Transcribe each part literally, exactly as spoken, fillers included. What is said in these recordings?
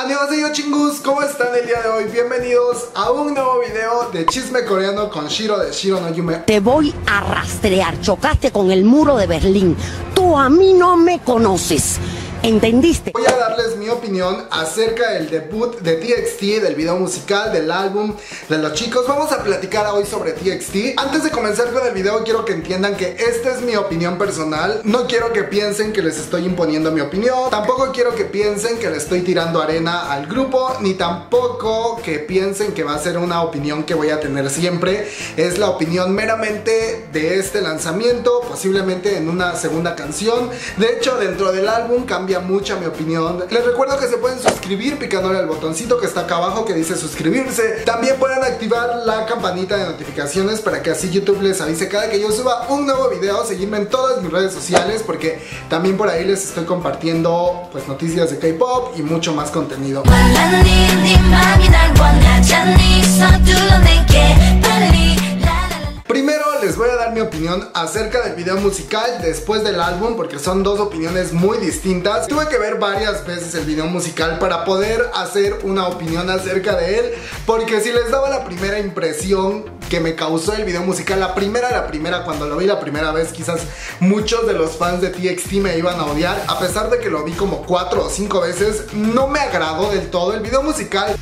¡Annyeonghaseyo chingus! ¿Cómo están el día de hoy? Bienvenidos a un nuevo video de Chisme Coreano con Shiro de Shiro no Yume. Te voy a rastrear, chocaste con el muro de Berlín. Tú a mí no me conoces, ¿entendiste? Voy a darles mi opinión acerca del debut de T X T, del video musical, del álbum, de los chicos. Vamos a platicar hoy sobre T X T. Antes de comenzar con el video, quiero que entiendan que esta es mi opinión personal. No quiero que piensen que les estoy imponiendo mi opinión. Tampoco quiero que piensen que le estoy tirando arena al grupo. Ni tampoco que piensen que va a ser una opinión que voy a tener siempre. Es la opinión meramente de este lanzamiento, posiblemente en una segunda canción. De hecho, dentro del álbum cambió mucha mi opinión. Les recuerdo que se pueden suscribir picándole al botoncito que está acá abajo que dice suscribirse. También pueden activar la campanita de notificaciones para que así YouTube les avise cada que yo suba un nuevo video. Seguirme en todas mis redes sociales porque también por ahí les estoy compartiendo pues noticias de K pop y mucho más contenido. Primero les voy a dar mi opinión acerca del video musical después del álbum, porque son dos opiniones muy distintas. Tuve que ver varias veces el video musical para poder hacer una opinión acerca de él, porque si les daba la primera impresión que me causó el video musical, la primera, la primera, cuando lo vi la primera vez, quizás muchos de los fans de T X T me iban a odiar. A pesar de que lo vi como cuatro o cinco veces, no me agradó del todo el video musical.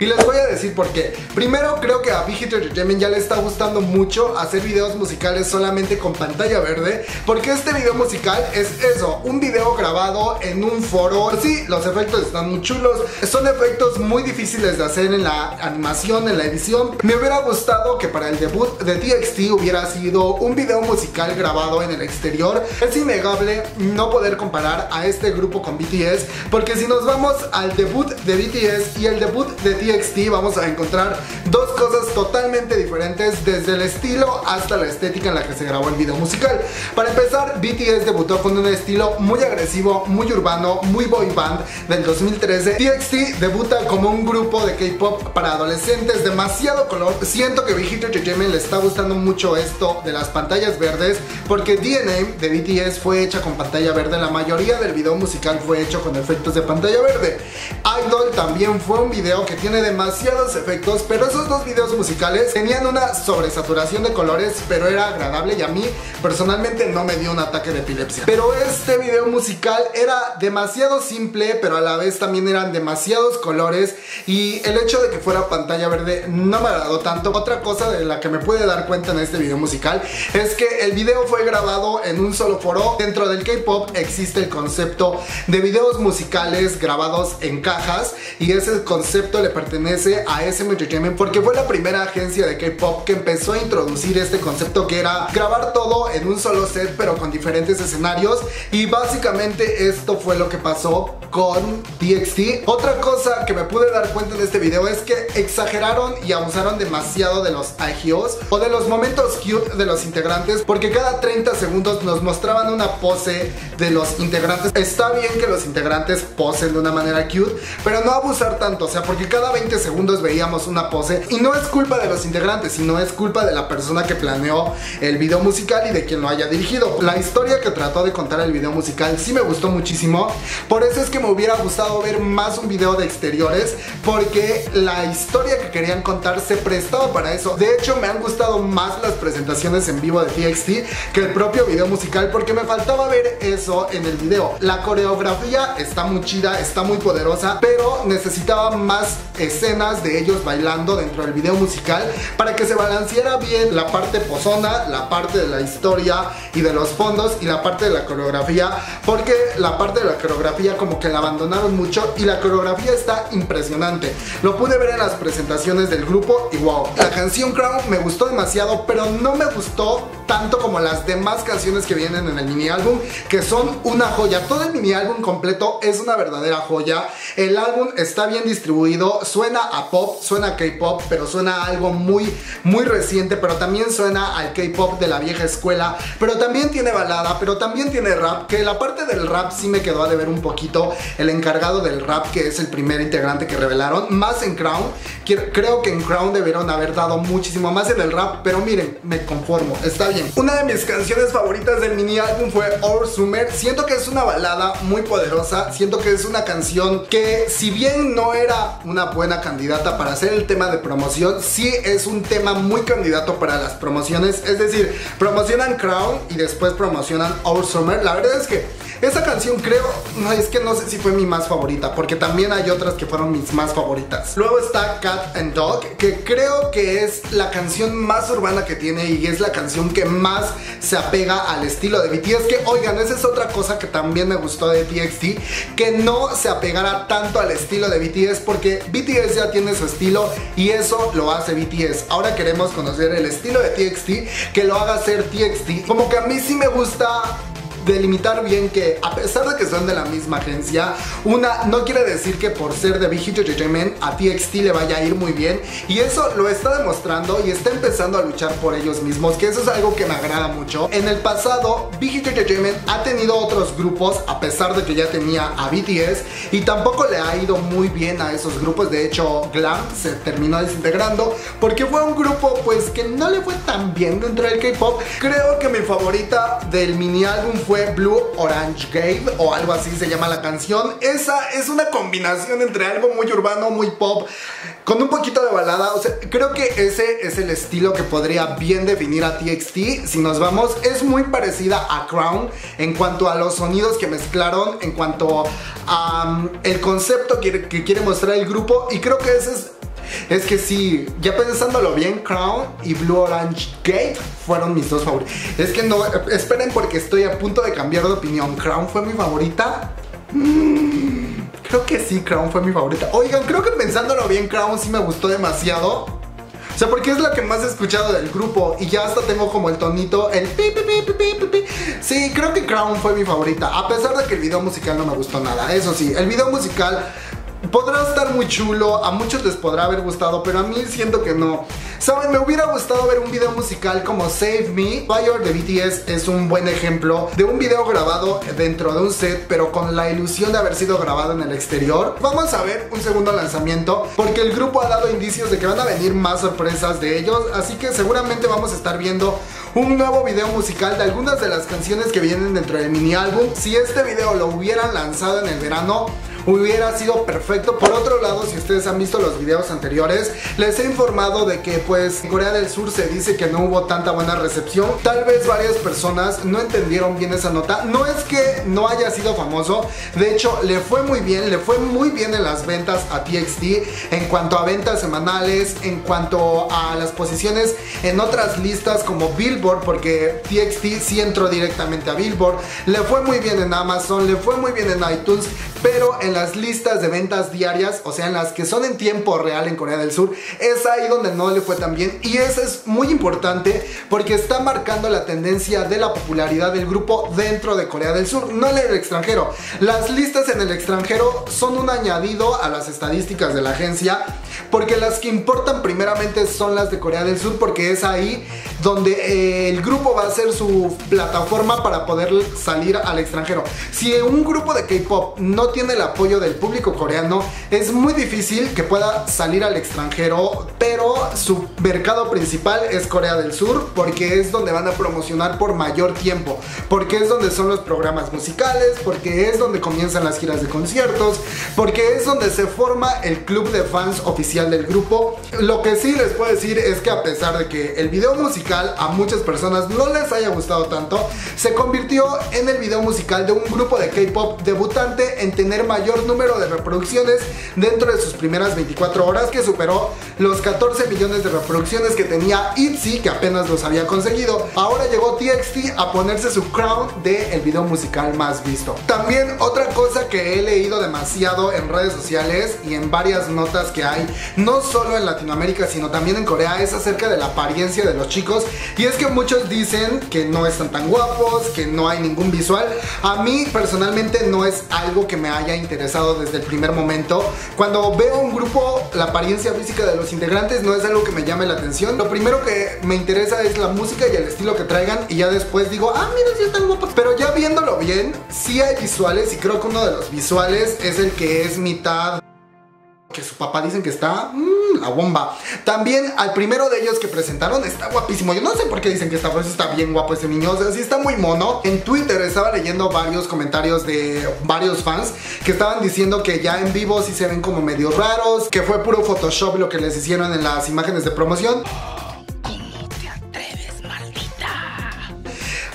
Y les voy a decir por qué. Primero, creo que a Big Hit ya le está gustando mucho hacer videos musicales solamente con pantalla verde, porque este video musical es eso, un video grabado en un foro. Sí, los efectos están muy chulos, son efectos muy difíciles de hacer en la animación, en la edición. Me hubiera gustado que para el debut de T X T hubiera sido un video musical grabado en el exterior. Es innegable no poder comparar a este grupo con B T S, porque si nos vamos al debut de B T S y el debut de T X T, vamos a encontrar dos cosas totalmente diferentes, desde el estilo hasta la estética en la que se grabó el video musical. Para empezar, B T S debutó con un estilo muy agresivo, muy urbano, muy boy band del dos mil trece. T X T debuta como un grupo de K pop para adolescentes, demasiado color. Siento que Big Hit Entertainment le está gustando mucho esto de las pantallas verdes, porque D N A de B T S fue hecha con pantalla verde, la mayoría del video musical fue hecho con efectos de pantalla verde. I D O L también fue un video que tiene demasiados efectos, pero esos dos videos musicales tenían una sobresaturación de colores, pero era agradable y a mí personalmente no me dio un ataque de epilepsia. Pero este video musical era demasiado simple, pero a la vez también eran demasiados colores, y el hecho de que fuera pantalla verde no me agradó tanto. Otra cosa de la que me pude dar cuenta en este video musical es que el video fue grabado en un solo foro. Dentro del K pop existe el concepto de videos musicales grabados en cajas, y ese concepto le pertenece a S M porque fue la primera agencia de K pop que empezó a introducir este concepto, que era grabar todo en un solo set pero con diferentes escenarios, y básicamente esto fue lo que pasó con T X T. Otra cosa que me pude dar cuenta en este video es que exageraron y abusaron demasiado de los agios o de los momentos cute de los integrantes, porque cada treinta segundos nos mostraban una pose de los integrantes. Está bien que los integrantes posen de una manera cute, pero no abusar tanto, o sea, porque cada veinte segundos veíamos una pose, y no es culpa de los integrantes, sino es culpa de la persona que planeó el video musical y de quien lo haya dirigido. La historia que trató de contar el video musical sí me gustó muchísimo, por eso es que me hubiera gustado ver más un video de exteriores, porque la historia que querían contar se prestaba para eso. De hecho, me han gustado más las presentaciones en vivo de T X T que el propio video musical, porque me faltaba ver eso en el video. La coreografía está muy chida, está muy poderosa, pero necesitaba más escenas de ellos bailando dentro del video musical para que se balanceara bien la parte pozona, la parte de la historia y de los fondos y la parte de la coreografía, porque la parte de la coreografía como que la abandonaron mucho, y la coreografía está impresionante. Lo pude ver en las presentaciones del grupo y wow. La canción Crown me gustó demasiado, pero no me gustó tanto como las demás canciones que vienen en el mini álbum, que son una joya. Todo el mini álbum completo es una verdadera joya. El álbum está bien distribuido, suena a pop, suena a K pop, pero suena a algo muy muy reciente, pero también suena al K pop de la vieja escuela, pero también tiene balada, pero también tiene rap, que la parte del rap sí me quedó a deber un poquito. El encargado del rap, que es el primer integrante que revelaron, más en Crown, que creo que en Crown debieron haber dado muchísimo más en el rap, pero miren, me conformo, está bien. Oye, una de mis canciones favoritas del mini álbum fue Our Summer. Siento que es una balada muy poderosa. Siento que es una canción que, si bien no era una buena candidata para hacer el tema de promoción, sí es un tema muy candidato para las promociones. Es decir, promocionan Crown y después promocionan Our Summer. La verdad es que esa canción creo, no, es que no sé si fue mi más favorita, porque también hay otras que fueron mis más favoritas. Luego está Cat and Dog, que creo que es la canción más urbana que tiene y es la canción que más se apega al estilo de B T S. Que, oigan, esa es otra cosa que también me gustó de T X T, que no se apegara tanto al estilo de B T S, porque B T S ya tiene su estilo y eso lo hace B T S. Ahora queremos conocer el estilo de T X T, que lo haga ser T X T. Como que a mí sí me gusta delimitar bien que, a pesar de que son de la misma agencia, una no quiere decir que por ser de Big Hit a T X T le vaya a ir muy bien, y eso lo está demostrando y está empezando a luchar por ellos mismos, que eso es algo que me agrada mucho. En el pasado, Big Hit ha tenido otros grupos, a pesar de que ya tenía a B T S, y tampoco le ha ido muy bien a esos grupos. De hecho, GLAM se terminó desintegrando porque fue un grupo pues que no le fue tan bien dentro del K-pop. Creo que mi favorita del mini álbum fue Blue Orange Game, o algo así se llama la canción. Esa es una combinación entre algo muy urbano, muy pop, con un poquito de balada. O sea, creo que ese es el estilo que podría bien definir a T X T. Si nos vamos, es muy parecida a Crown en cuanto a los sonidos que mezclaron, en cuanto a um, el concepto que, que quiere mostrar el grupo, y creo que ese es Es que sí, ya pensándolo bien, Crown y Blue Orange Gate fueron mis dos favoritos. Es que no, esperen, porque estoy a punto de cambiar de opinión. ¿Crown fue mi favorita? Mm, creo que sí, Crown fue mi favorita. Oigan, creo que pensándolo bien, Crown sí me gustó demasiado. O sea, porque es la que más he escuchado del grupo, y ya hasta tengo como el tonito, el pi, pi, pi, pi, pi, pi. Sí, creo que Crown fue mi favorita, a pesar de que el video musical no me gustó nada. Eso sí, el video musical podrá estar muy chulo, a muchos les podrá haber gustado, pero a mí siento que no. Saben, me hubiera gustado ver un video musical como Save Me Fire de B T S. Es un buen ejemplo de un video grabado dentro de un set, pero con la ilusión de haber sido grabado en el exterior. Vamos a ver un segundo lanzamiento, porque el grupo ha dado indicios de que van a venir más sorpresas de ellos, así que seguramente vamos a estar viendo un nuevo video musical de algunas de las canciones que vienen dentro del mini álbum. Si este video lo hubieran lanzado en el verano, hubiera sido perfecto. Por otro lado, si ustedes han visto los videos anteriores, les he informado de que pues en Corea del Sur se dice que no hubo tanta buena recepción. Tal vez varias personas no entendieron bien esa nota. No es que no haya sido famoso, de hecho le fue muy bien, le fue muy bien en las ventas a T X T, en cuanto a ventas semanales, en cuanto a las posiciones en otras listas como Billboard, porque T X T sí entró directamente a Billboard. Le fue muy bien en Amazon, le fue muy bien en iTunes, pero en las listas de ventas diarias, o sea, en las que son en tiempo real en Corea del Sur, es ahí donde no le fue tan bien, y eso es muy importante porque está marcando la tendencia de la popularidad del grupo dentro de Corea del Sur, no en el extranjero. Las listas en el extranjero son un añadido a las estadísticas de la agencia, porque las que importan primeramente son las de Corea del Sur, porque es ahí donde el grupo va a ser su plataforma para poder salir al extranjero. Si un grupo de K-pop no tiene el apoyo del público coreano, es muy difícil que pueda salir al extranjero, pero su mercado principal es Corea del Sur, porque es donde van a promocionar por mayor tiempo, porque es donde son los programas musicales, porque es donde comienzan las giras de conciertos, porque es donde se forma el club de fans oficial del grupo. Lo que sí les puedo decir es que, a pesar de que el video musical a muchas personas no les haya gustado tanto, se convirtió en el video musical de un grupo de K-pop debutante en tener mayor número de reproducciones dentro de sus primeras veinticuatro horas, que superó los catorce millones de reproducciones que tenía Itzy, que apenas los había conseguido. Ahora llegó T X T a ponerse su crown de el video musical más visto. También otra cosa que he leído demasiado en redes sociales y en varias notas que hay, no solo en Latinoamérica sino también en Corea, es acerca de la apariencia de los chicos, y es que muchos dicen que no están tan guapos, que no hay ningún visual. A mí personalmente no es algo que me haya interesado desde el primer momento. Cuando veo un grupo, la apariencia física de los integrantes no es algo que me llame la atención. Lo primero que me interesa es la música y el estilo que traigan, y ya después digo, ah, mira, sí están guapos. Pero ya viéndolo bien, sí hay visuales, y creo que uno de los visuales es el que es mitad que su papá dicen que está mmm, la bomba. También al primero de ellos que presentaron, está guapísimo. Yo no sé por qué dicen que está, pues está bien guapo ese niño, o sea, sí está muy mono. En Twitter estaba leyendo varios comentarios de varios fans que estaban diciendo que ya en vivo sí se ven como medio raros, que fue puro Photoshop lo que les hicieron en las imágenes de promoción.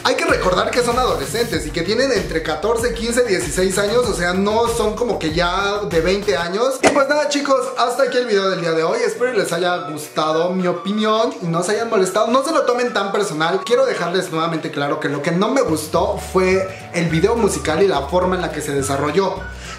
Hay que recordar que son adolescentes y que tienen entre catorce, quince, dieciséis años, o sea, no son como que ya de veinte años. Y pues nada, chicos, hasta aquí el video del día de hoy. Espero les haya gustado mi opinión y no se hayan molestado, no se lo tomen tan personal. Quiero dejarles nuevamente claro que lo que no me gustó fue el video musical y la forma en la que se desarrolló.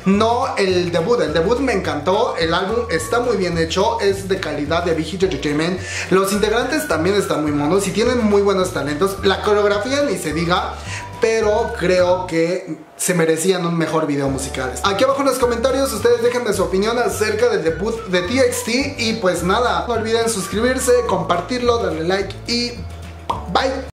No el debut, el debut me encantó, el álbum está muy bien hecho, es de calidad de Big Hit Entertainment. Los integrantes también están muy monos y tienen muy buenos talentos. La coreografía ni se diga, pero creo que se merecían un mejor video musical. Aquí abajo en los comentarios ustedes déjenme su opinión acerca del debut de T X T y pues nada, no olviden suscribirse, compartirlo, darle like y bye.